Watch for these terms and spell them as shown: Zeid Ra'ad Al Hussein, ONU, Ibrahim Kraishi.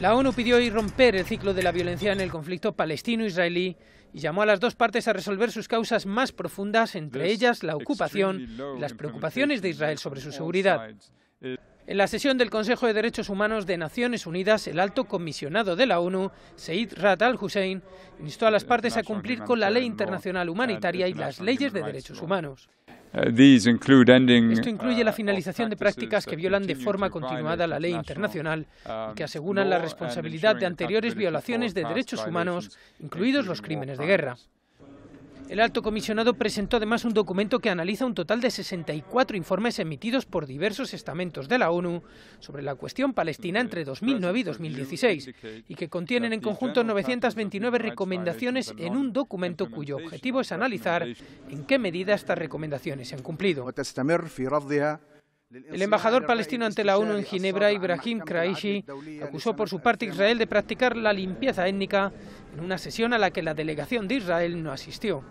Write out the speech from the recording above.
La ONU pidió hoy romper el ciclo de la violencia en el conflicto palestino-israelí y llamó a las dos partes a resolver sus causas más profundas, entre ellas la ocupación y las preocupaciones de Israel sobre su seguridad. En la sesión del Consejo de Derechos Humanos de Naciones Unidas, el alto comisionado de la ONU, Zeid Ra'ad Al Hussein, instó a las partes a cumplir con la ley internacional humanitaria y las leyes de derechos humanos. Esto incluye la finalización de prácticas que violan de forma continuada la ley internacional y que aseguran la responsabilidad de anteriores violaciones de derechos humanos, incluidos los crímenes de guerra. El alto comisionado presentó además un documento que analiza un total de 64 informes emitidos por diversos estamentos de la ONU sobre la cuestión palestina entre 2009 y 2016 y que contienen en conjunto 929 recomendaciones en un documento cuyo objetivo es analizar en qué medida estas recomendaciones se han cumplido. El embajador palestino ante la ONU en Ginebra, Ibrahim Kraishi, acusó por su parte a Israel de practicar la limpieza étnica en una sesión a la que la delegación de Israel no asistió.